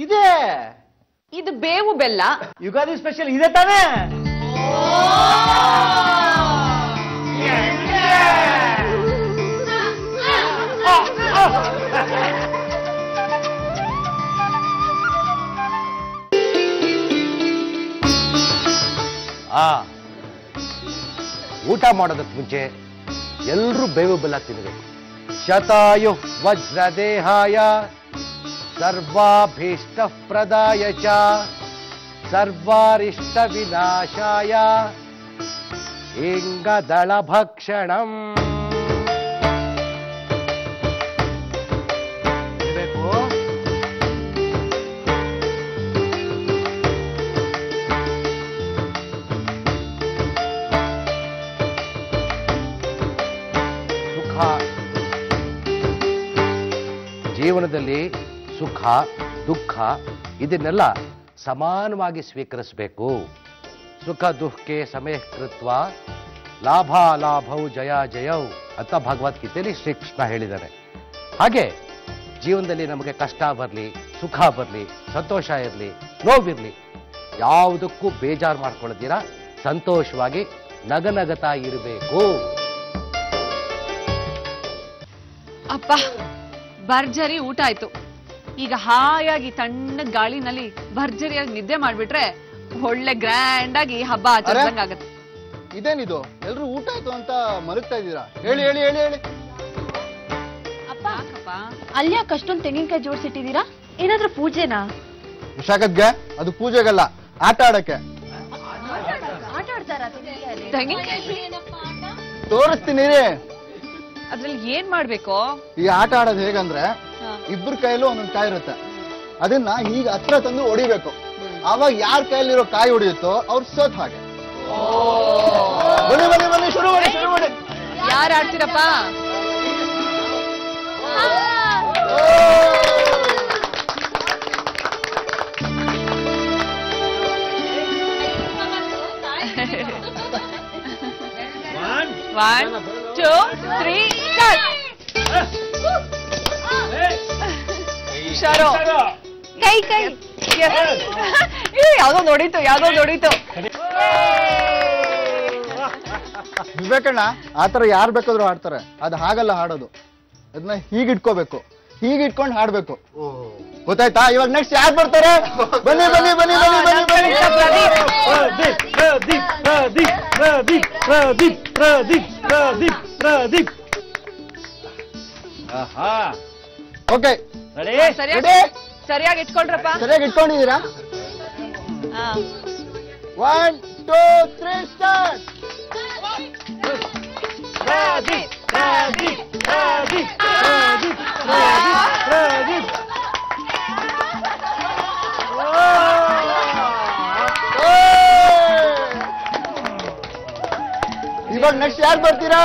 ಇದೆ ಇದು ಬೇವು ಬೆಲ್ಲ ಯುಗಾದಿ ಸ್ಪೆಷಲ್ ಇದೆ ತಾನೇ ಊಟ ಮಾಡೋದಕ್ಕೆ ಮುಂಚೆ ಎಲ್ಲರೂ ಬೇವು ಬೆಲ್ಲ ತಿನ್ನಬೇಕು ಶತಾಯು ವಜ್ರದೇಹಾಯ सर्वाभीष्ट प्रदाय च सर्वारिष्ट विनाशाय इंगदल भक्षणम् सुख जीवनदल्लि सुख दुख इदन्नेल्ल समानवागि स्वीकरिसबेकु सुख दुःखे समयकृत्वा लाभ लाभौ जय जयौ अंत भगवद्गीतेಯಲ್ಲಿ ಶ್ರೀಕೃಷ್ಣ ಹೇಳಿದಾನೆ ಹಾಗೆ ಜೀವನದಲ್ಲಿ ನಮಗೆ ಕಷ್ಟ ಬರಲಿ ಸುಖ ಬರಲಿ ಸಂತೋಷ ಇರಲಿ ನೋವಿರಲಿ ಯಾವುದಕ್ಕೂ ಬೇಜಾರು ಮಾಡಿಕೊಳ್ಳದಿರ ಸಂತೋಷವಾಗಿ ನಗನಗತಾ ಇರಬೇಕು ಅಪ್ಪ ಬರ್ಜರಿ ಊಟ ಆಯ್ತು ಈಗ ಹಾಯಾಗಿ ತಣ್ಣ ಗಾಳಿನಲ್ಲಿ ಭರ್ಜರಿಯಾಗಿ ನಿದ್ದೆ ಮಾಡಿಬಿಟ್ರೆ ಒಳ್ಳೆ ಗ್ರ್ಯಾಂಡ್ ಆಗಿ ಹಬ್ಬ ಆಚರಣೆ ಆಗುತ್ತೆ ಇದೇನಿದು ಎಲ್ಲರೂ ಊಟ ಆಯ್ತು ಅಂತ ಮಲಗ್ತಾ ಇದ್ದೀರಾ ಹೇಳಿ ಹೇಳಿ ಹೇಳಿ ಹೇಳಿ ಅಪ್ಪ ಅಕ್ಕಪ್ಪ ಅಲ್ಯಾ ಕಷ್ಟೊಂದು ತೆಂಗಿನಕಾಯಿ ಜೋಡಿಸಿಟ್ಟಿದ್ದೀರಾ ಏನಾದರೂ ಪೂಜೆನಾ ವಿಶಾಖದ್ಗೆ ಅದು ಪೂಜೆಗಲ್ಲ ಆಟ ಆಡಕ್ಕೆ ಆಟ ಆಡ್ತಾರಾ ತೆಂಗಿನಕಾಯಿ ಏನಪ್ಪ ಆಟ ತೋರಿಸ್ತೀನಿ ಅದರಲ್ಲಿ ಏನು ಮಾಡಬೇಕು ಈ ಆಟ ಆಡೋದು ಹೇಗಂದ್ರೆ इब्बर कैलू हर तुम ओडी आव यार कैली कायी ओडियो और सोत बनी बनी बनी शुरू यार आड़तीरप्पा वन टू थ्री स्टार्ट इशारो कई कई यादो नोडितो यादो नोडितो विवेकಣ್ಣ आतर यार बेकादरू हाडतारे अद हागल्ल हाडोदु अदन्न हीगे इट्कोंडु हाडबेकु गोत्ताय्ता इवाग नेक्स्ट यार बर्तारे बन्नी बन्नी बन्नी बन्नी बन्नी प्रदीप प्रदीप प्रदीप प्रदीप प्रदीप प्रदीप प्रदीप आहा ओके सरियागि इट्कोळ्रप्प सरियागि इट्कोंडिदीरा 1 2 3 स्टार्ट प्रदीप प्रदीप प्रदीप प्रदीप प्रदीप प्रदीप इवाग नेक्स्ट यार बर्तीरा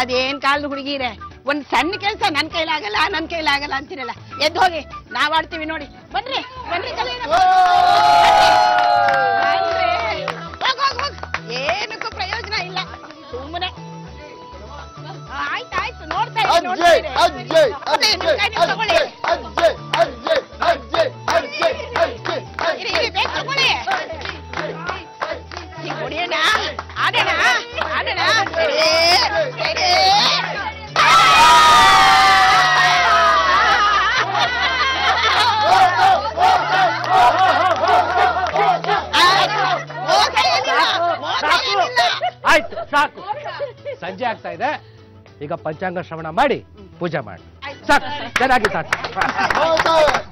ಅದೇನ್ ಕಾಲದ ಹುಡುಗಿರೇ ಒಂದ್ ಸಣ್ಣ ಕೆಲಸ ನನ್ನ ಕೈಲಾಗಲ್ಲ ನನ್ನ ಕೈಲಾಗಲ್ಲ ಅಂತಿರಲ್ಲ ಎದ್ದು ಹೋಗಿ ನಾವು ಆಡ್ತೀವಿ ನೋಡಿ ಬನ್ನಿ ಬನ್ನಿ ಕಲೆನ ಬನ್ನಿ ಹೋಗ್ ಹೋಗ್ ಹೋಗ್ ಏನಕ್ಕೂ ಪ್ರಯೋಜನ ಇಲ್ಲ ಸುಮ್ಮನೆ ಆಯ್ತು ಆಯ್ತು ನೋಡ್ತಾ ಇರಿ ನೋಡಿ ಅಜ್ಜಯ್ ಅಜ್ಜಯ್ ಅಜ್ಜಯ್ ಅಜ್ಜಯ್ ಅಜ್ಜಯ್ ಅಜ್ಜಯ್ ಅಜ್ಜಯ್ ಅಜ್ಜಯ್ ಇರಿ ಇರಿ ಬೇಗ ತಗೊಳ್ಳಿ ಕೊಡಿಯಣ್ಣ ಆಡಣ್ಣ ಆಡಣ್ಣ ಸರಿ ಸರಿ ಆಯ್ತು ಸಾಕು ಸಂಜೆ ಆಗ್ತಾ ಇದೆ ಈಗ ಪಂಚಾಂಗ ಶ್ರವಣ ಮಾಡಿ ಪೂಜೆ ಮಾಡಿ ಸಾಕು ಚೆನ್ನಾಗಿ ಸಾಕು